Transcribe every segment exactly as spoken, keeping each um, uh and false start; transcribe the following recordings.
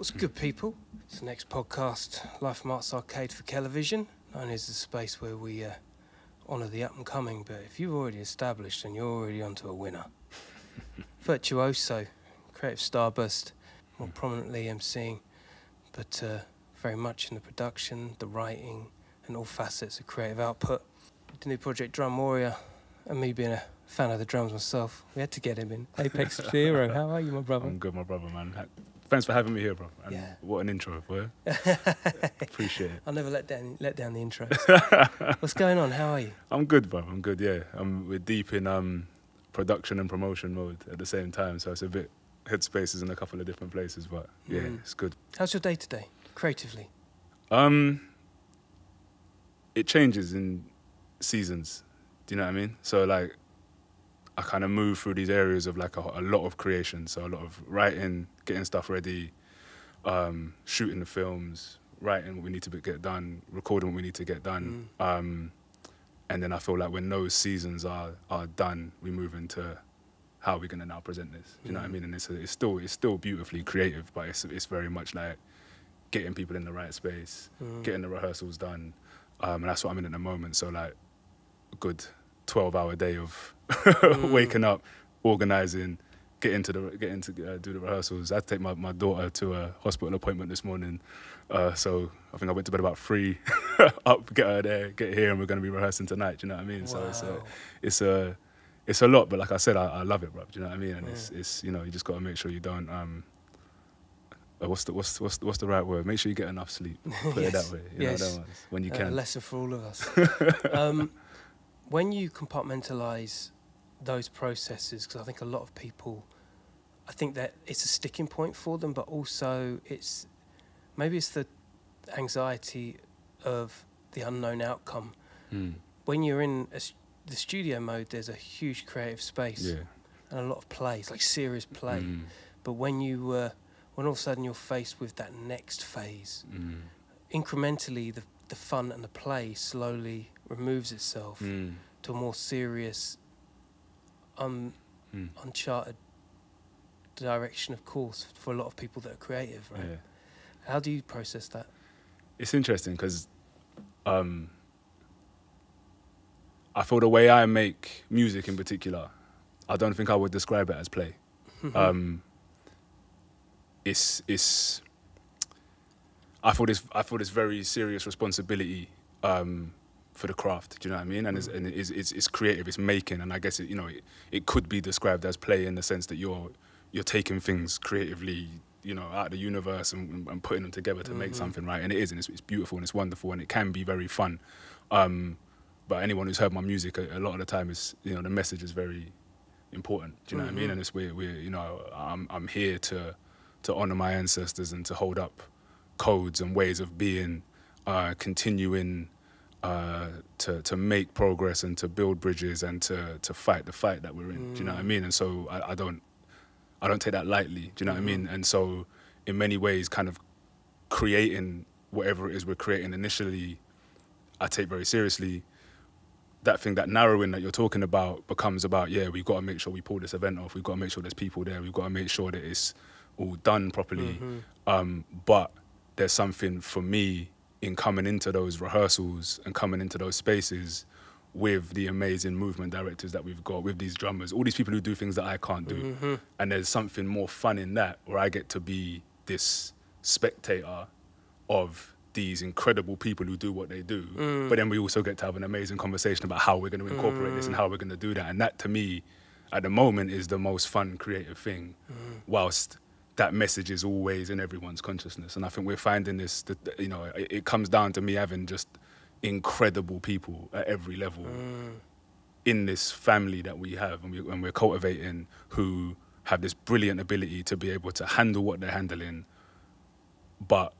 What's good, people? It's the next podcast, Life Marts Arcade for Television, known as the space where we uh, honour the up-and-coming, but if you've already established, then you're already onto a winner. Virtuoso, creative starburst, more prominently emceeing, but uh, very much in the production, the writing, and all facets of creative output. The new project Drum Warrior, and me being a fan of the drums myself, we had to get him in. Apex Zero, how are you, my brother? I'm good, my brother, man. Thanks for having me here, bro. And yeah. What an intro, boy. Appreciate it. I'll never let down let down the intro. What's going on? How are you? I'm good, bro. I'm good, yeah. Um, we're deep in um, production and promotion mode at the same time, so it's a bit headspaces in a couple of different places, but yeah, mm. It's good. How's your day-to-day, creatively? Um, it changes in seasons, do you know what I mean? So, like, I kind of move through these areas of like a, a lot of creation, so a lot of writing, getting stuff ready, um, shooting the films, writing what we need to get done, recording what we need to get done, mm. um, and then I feel like when those seasons are are done, we move into how we're gonna now present this. Do you mm. know what I mean? And it's it's still it's still beautifully creative, but it's it's very much like getting people in the right space, mm. getting the rehearsals done, um, and that's what I'm in at the moment. So like, good. twelve-hour day of mm. waking up, organising, getting to the getting to uh, do the rehearsals. I had to take my, my daughter to a hospital appointment this morning, uh, so I think I went to bed about three. Up, get her there, get here, and we're going to be rehearsing tonight. Do you know what I mean? Wow. So it's a, it's a it's a lot, but like I said, I, I love it, bro. Do you know what I mean? And yeah. it's it's you know you just got to make sure you don't. Um, What's the, what's, what's, what's the right word? Make sure you get enough sleep. Put yes. it that way. You yes. know that was, when you uh, can. A lesson for all of us. um, When you compartmentalise those processes, because I think a lot of people, I think that it's a sticking point for them, but also it's, maybe it's the anxiety of the unknown outcome. Mm. When you're in a, the studio mode, there's a huge creative space yeah. and a lot of play, it's like serious play. Mm. But when you, uh, when all of a sudden you're faced with that next phase, mm. incrementally the, the fun and the play slowly removes itself mm. to a more serious, um, mm. uncharted direction, of course, for a lot of people that are creative, right? Yeah. How do you process that? It's interesting because um, I feel the way I make music in particular, I don't think I would describe it as play. um, it's, it's, I feel this, I feel this very serious responsibility um, for the craft, do you know what I mean? And, mm. it's, and it's, it's, it's creative, it's making, and I guess it, you know, it, it could be described as play in the sense that you're you're taking things creatively, you know, out of the universe and, and putting them together to mm-hmm. make something, right? And it is, and it's, it's beautiful and it's wonderful and it can be very fun. Um, but anyone who's heard my music, a, a lot of the time, is you know, the message is very important, do you know mm-hmm. what I mean? And it's we're, we're you know, I'm I'm here to to honour my ancestors and to hold up codes and ways of being, uh, continuing uh, to to make progress and to build bridges and to to fight the fight that we're in. Mm. Do you know what I mean? And so I, I don't I don't take that lightly. Do you know mm-hmm. what I mean? And so in many ways, kind of creating whatever it is we're creating initially, I take very seriously. That thing, that narrowing that you're talking about, becomes about yeah, we've got to make sure we pull this event off. We've got to make sure there's people there. We've got to make sure that it's all done properly. Mm-hmm. um, but there's something for me in coming into those rehearsals and coming into those spaces with the amazing movement directors that we've got, with these drummers, all these people who do things that I can't do. Mm-hmm. And there's something more fun in that, where I get to be this spectator of these incredible people who do what they do. Mm. But then we also get to have an amazing conversation about how we're going to incorporate mm. this and how we're going to do that. And that, to me, at the moment, is the most fun, creative thing, mm. whilst that message is always in everyone's consciousness. And I think we're finding this, that, you know, it, it comes down to me having just incredible people at every level mm. in this family that we have and, we, and we're cultivating, who have this brilliant ability to be able to handle what they're handling, but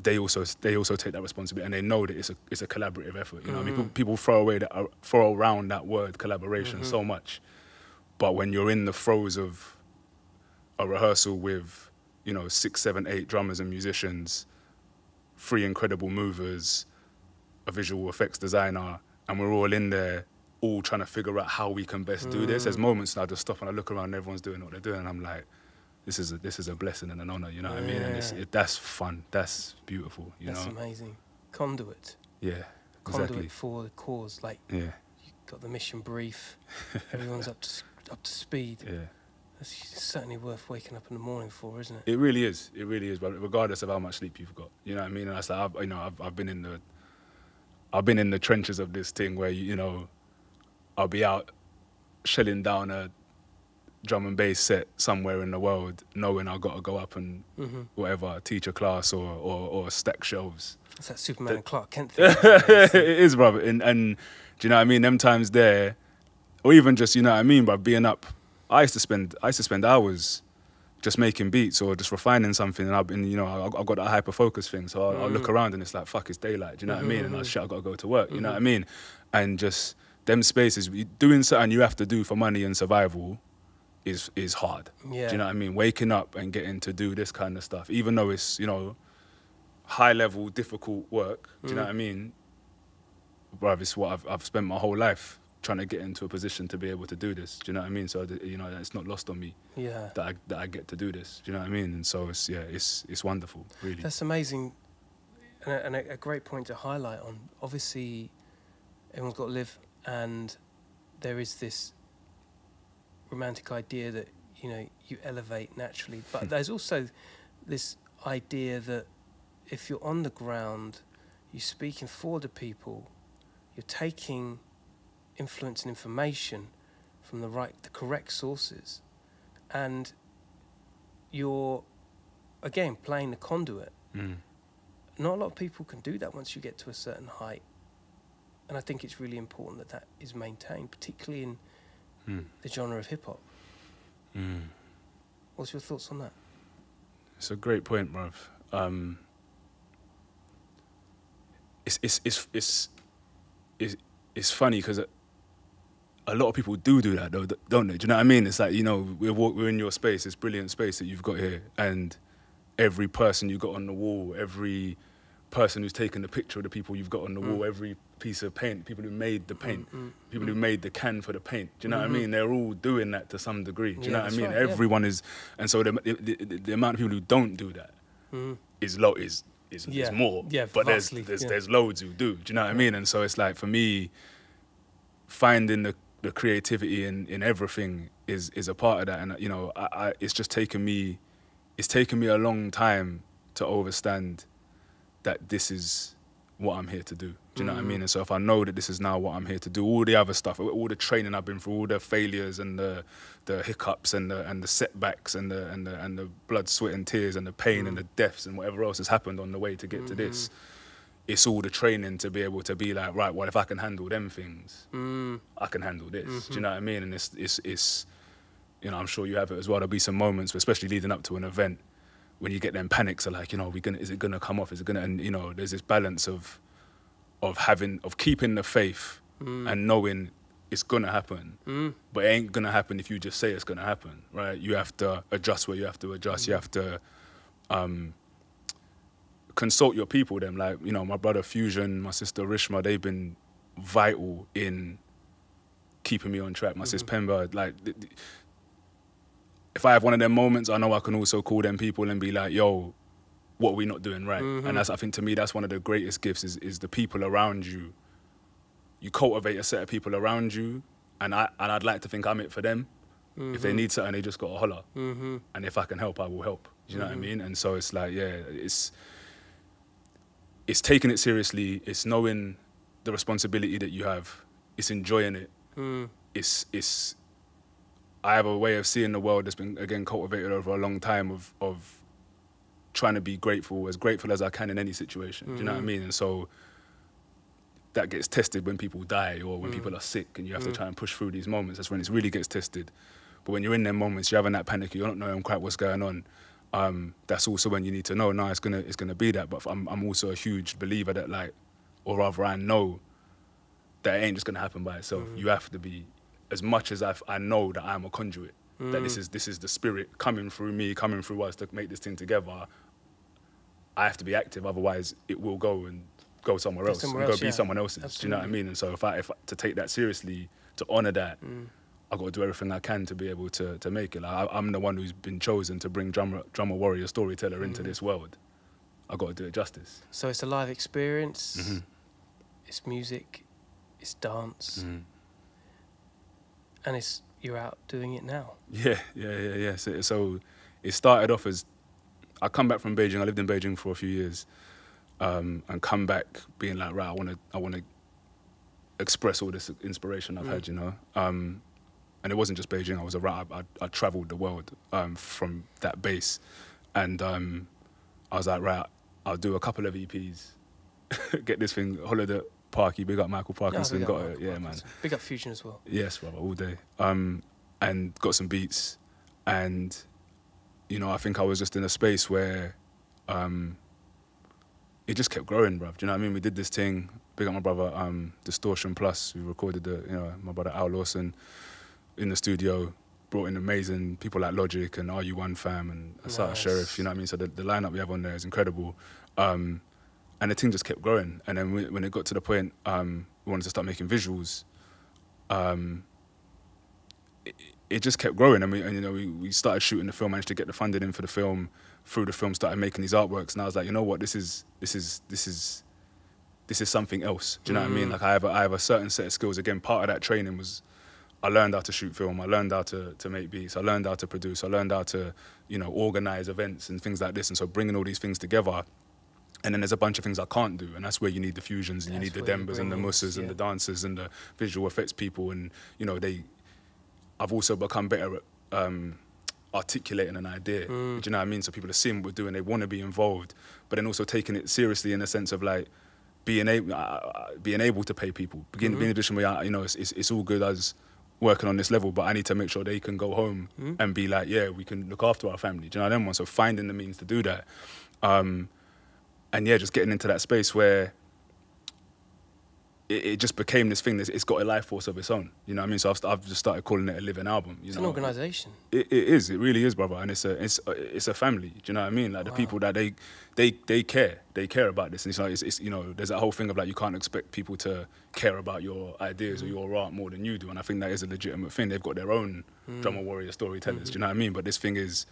they also they also take that responsibility, and they know that it's a it's a collaborative effort. You know, mm. I mean, people, people throw away that, throw around that word collaboration mm-hmm. so much, but when you're in the throes of a rehearsal with, you know, six, seven, eight drummers and musicians, three incredible movers, a visual effects designer, and we're all in there, all trying to figure out how we can best mm. do this. There's moments that I just stop and I look around and everyone's doing what they're doing, and I'm like, this is a, this is a blessing and an honor, you know what yeah. I mean? And it's, it, that's fun, that's beautiful, you that's know? That's amazing. Conduit. Yeah, Conduit exactly. for the cause, like, yeah. you got the mission brief, everyone's up to, up to speed. Yeah. That's certainly worth waking up in the morning for, isn't it? It really is, it really is, but regardless of how much sleep you've got, you know what I mean? And that's like, I've, you know, I've, I've been in the, I've been in the trenches of this thing where, you know, I'll be out shelling down a drum and bass set somewhere in the world, knowing I've got to go up and mm-hmm. whatever, teach a class or, or, or stack shelves. It's that Superman the, and Clark Kent thing. It is, brother. And, and do you know what I mean? Them times there, or even just, you know what I mean, by being up, I used to spend, I used to spend hours just making beats or just refining something, and I've been, you know, I've got that hyper focus thing, so I'll, mm-hmm. I'll look around and it's like, fuck, it's daylight, do you know mm-hmm. what I mean? And I shit, I've got to go to work, mm-hmm. you know what I mean? And just them spaces, doing something you have to do for money and survival is is hard. Yeah. Do you know what I mean? Waking up and getting to do this kind of stuff, even though it's, you know, high level, difficult work, do you mm-hmm. know what I mean? Bruv, it's what I've, I've spent my whole life trying to get into a position to be able to do this. Do you know what I mean? So, you know, it's not lost on me yeah. that, I, that I get to do this. Do you know what I mean? And so it's, yeah, it's, it's wonderful, really. That's amazing. And a, and a great point to highlight on. Obviously, everyone's got to live, and there is this romantic idea that, you know, you elevate naturally. But there's also this idea that if you're on the ground, you're speaking for the people, you're taking influence and information from the right, the correct sources, and you're again playing the conduit. Mm. Not a lot of people can do that once you get to a certain height, and I think it's really important that that is maintained, particularly in mm. the genre of hip hop. Mm. What's your thoughts on that? It's a great point, bruv. Um, it's it's it's it's it's, it's funny because a lot of people do do that, though, don't they? Do you know what I mean? It's like, you know, we're, we're in your space, this brilliant space that you've got here, and every person you got on the wall, every person who's taken the picture of the people you've got on the mm. wall, every piece of paint, people who made the paint, mm. people mm. who made the can for the paint, do you know mm-hmm. what I mean? They're all doing that to some degree, do you yeah, know what I mean? Right, Everyone yeah. is, and so the, the, the, the amount of people who don't do that mm. is, low, is, is, yeah. is more, yeah, but vastly, there's, there's, yeah. there's loads who do, do you know what I mean? And so it's like, for me, finding the, the creativity in, in everything is, is a part of that. And, you know, I, I, it's just taken me, it's taken me a long time to understand that this is what I'm here to do. Do you know mm. what I mean? And so if I know that this is now what I'm here to do, all the other stuff, all the training I've been through, all the failures and the, the hiccups and the, and the setbacks and the, and, the, and the blood, sweat and tears and the pain mm. and the deaths and whatever else has happened on the way to get mm. to this, it's all the training to be able to be like, right, well, if I can handle them things, mm. I can handle this. Mm-hmm. Do you know what I mean? And it's, it's, it's, you know, I'm sure you have it as well. There'll be some moments, especially leading up to an event, when you get them panics of like, you know, are we gonna, is it gonna come off? Is it gonna, and you know, there's this balance of, of having, of keeping the faith mm. and knowing it's gonna happen, mm. but it ain't gonna happen if you just say it's gonna happen, right? You have to adjust where you have to adjust. Mm. You have to, um, consult your people, them, like, you know, my brother Fusion, my sister Rishma, they've been vital in keeping me on track. My mm-hmm. sister Pemba, like, if I have one of them moments, I know I can also call them people and be like, yo, what are we not doing right? Mm-hmm. And that's, I think to me, that's one of the greatest gifts is, is the people around you. You cultivate a set of people around you, and, I, and I'd like to think I'm it for them. Mm-hmm. If they need something, they just got to holler. Mm-hmm. And if I can help, I will help. Do you know mm-hmm. what I mean? And so it's like, yeah, it's... It's taking it seriously. It's knowing the responsibility that you have. It's enjoying it. Mm. It's it's. I have a way of seeing the world that's been again cultivated over a long time of of trying to be grateful, as grateful as I can in any situation. Mm. Do you know what I mean? And so that gets tested when people die or when mm. people are sick, and you have mm. to try and push through these moments. That's when it really gets tested. But when you're in them moments, you're having that panic. You're not knowing quite what's going on. Um, that's also when you need to know, no, it's gonna, it's gonna be that. But I'm, I'm also a huge believer that, like, or rather, I know that it ain't just gonna happen by itself. Mm. You have to be, as much as I, I know that I'm a conduit, mm. that this is, this is the spirit coming through me, coming through us to make this thing together. I have to be active, otherwise it will go and go somewhere go else, somewhere and go else, be yeah. someone else's. Absolutely. Do you know what I mean? And so if I, if I, to take that seriously, to honor that, mm. I've got to do everything I can to be able to, to make it. Like, I, I'm the one who's been chosen to bring drummer, drummer warrior, storyteller mm-hmm. into this world. I've got to do it justice. So it's a live experience, mm-hmm. it's music, it's dance, mm-hmm. and it's you're out doing it now. Yeah, yeah, yeah, yeah. So, so it started off as, I come back from Beijing, I lived in Beijing for a few years, um, and come back being like, right, I want to I want to express all this inspiration I've mm-hmm. had, you know? Um, and it wasn't just Beijing, I was around, I, I, I travelled the world um, from that base. And um, I was like, right, I'll do a couple of E Ps, get this thing, Holiday Parky, big up Michael Parkinson, no, got it, yeah, Parkinson. Man. Big up Fusion as well. Yes, brother, all day. Um, and got some beats. And, you know, I think I was just in a space where um, it just kept growing, bruv. Do you know what I mean? We did this thing, big up my brother, um, Distortion Plus, we recorded the, you know, my brother Al Lawson, in the studio, brought in amazing people like Logic and R U one fam and Assata, nice. Sheriff, you know what I mean? So the, the lineup we have on there is incredible. Um, and the thing just kept growing. And then we, when it got to the point, um, we wanted to start making visuals, um, it, it just kept growing. And, we, and you know, we, we started shooting the film, managed to get the funding in for the film, through the film, started making these artworks. And I was like, you know what, this is, this is, this is, this is something else. Do you know mm. what I mean? Like I have, a, I have a certain set of skills. Again, part of that training was, I learned how to shoot film, I learned how to, to make beats, I learned how to produce, I learned how to, you know, organise events and things like this. And so bringing all these things together, and then there's a bunch of things I can't do, and that's where you need the fusions, and that's you need the Dembas and the Musas yeah. and the dancers and the visual effects people. And, you know, they, I've also become better at um, articulating an idea, mm. do you know what I mean? So people are seeing what we're doing, they want to be involved, but then also taking it seriously in the sense of like, being, able, uh, being able to pay people, being, mm-hmm. being in a position where, you know, it's, it's, it's all good as, working on this level, but I need to make sure they can go home mm. and be like, yeah, we can look after our family. Do you know what I mean? So finding the means to do that. Um, and yeah, just getting into that space where it, it just became this thing that it's got a life force of its own. You know what I mean? So I've, I've just started calling it a living album. You it's know? An organisation. It, it is, it really is, brother. And it's a, it's a, it's a family, do you know what I mean? Like wow. the people that they, they, they care, they care about this. And it's like, it's, it's, you know, there's that whole thing of like, you can't expect people to care about your ideas mm. or your art more than you do. And I think that is a legitimate thing. They've got their own mm. drummer warrior storytellers, mm-hmm. do you know what I mean? But this thing is,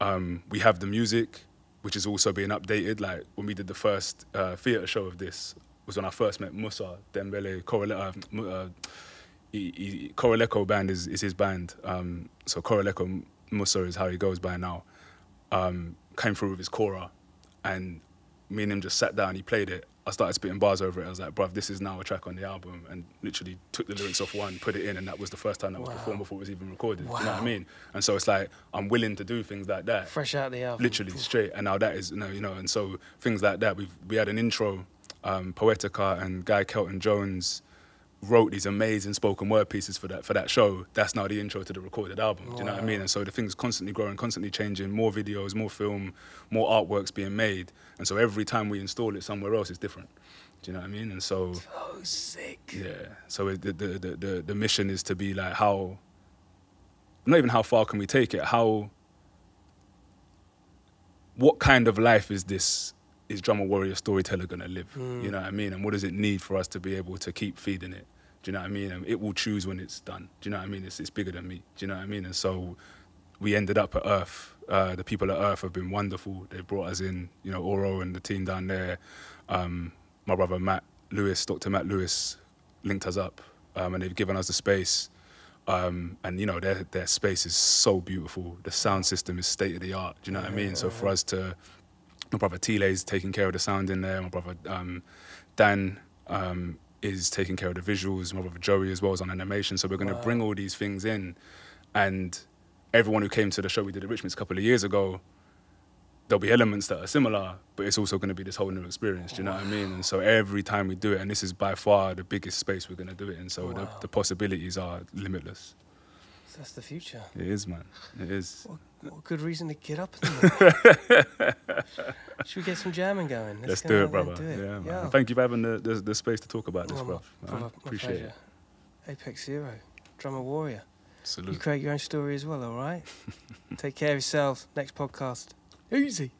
um, we have the music, which is also being updated. Like when we did the first uh, theatre show of this, was when I first met Musa Dembele, Coraleco, uh, he, he, Coraleco band is, is his band. Um, so Coraleco Musa is how he goes by now. Um, came through with his Cora, and me and him just sat down, he played it. I started spitting bars over it. I was like, bruv, this is now a track on the album, and literally took the lyrics off one, put it in, and that was the first time that wow. was performed before it was even recorded, wow. you know what I mean? And so it's like, I'm willing to do things like that. Fresh out the album. Literally, straight, and now that is, you know, you know, and so things like that, we've, we had an intro, Um, Poetica and Guy Kelton Jones wrote these amazing spoken word pieces for that for that show. That's now the intro to the recorded album. Wow. Do you know what I mean? And so the thing's constantly growing, constantly changing. More videos, more film, more artworks being made. And so every time we install it somewhere else, it's different. Do you know what I mean? And so so sick. Yeah. So it, the, the the the the mission is to be like how. Not even how far can we take it? How. What kind of life is this? Is Drummer Warrior Storyteller gonna live? Mm. You know what I mean? And what does it need for us to be able to keep feeding it? Do you know what I mean? And it will choose when it's done. Do you know what I mean? It's, it's bigger than me. Do you know what I mean? And so we ended up at Earth. Uh, the people at Earth have been wonderful. They brought us in, you know, Oro and the team down there. Um, my brother Matt Lewis, Doctor Matt Lewis, linked us up, um, and they've given us the space. Um, and you know, their their space is so beautiful. The sound system is state of the art. Do you know yeah, what I mean? Yeah. So for us to my brother Tile is taking care of the sound in there. My brother um, Dan um, is taking care of the visuals. My brother Joey as well is on animation. So we're going to wow. bring all these things in. And everyone who came to the show we did at Richmond's a couple of years ago, there'll be elements that are similar, but it's also going to be this whole new experience. Do you know wow. what I mean? And so every time we do it, and this is by far the biggest space we're going to do it in. So wow. the, the possibilities are limitless. So that's the future. It is, man. It is. What, what good reason to get up in the morning. Should we get some jamming going? Let's, Let's go do it, brother. Do it. Yeah, man. Yeah. Thank you for having the, the, the space to talk about this, oh, bro. My, I appreciate it. Apex Zero, Drummer Warrior. Salute. You create your own story as well, all right? Take care of yourselves. Next podcast. Easy.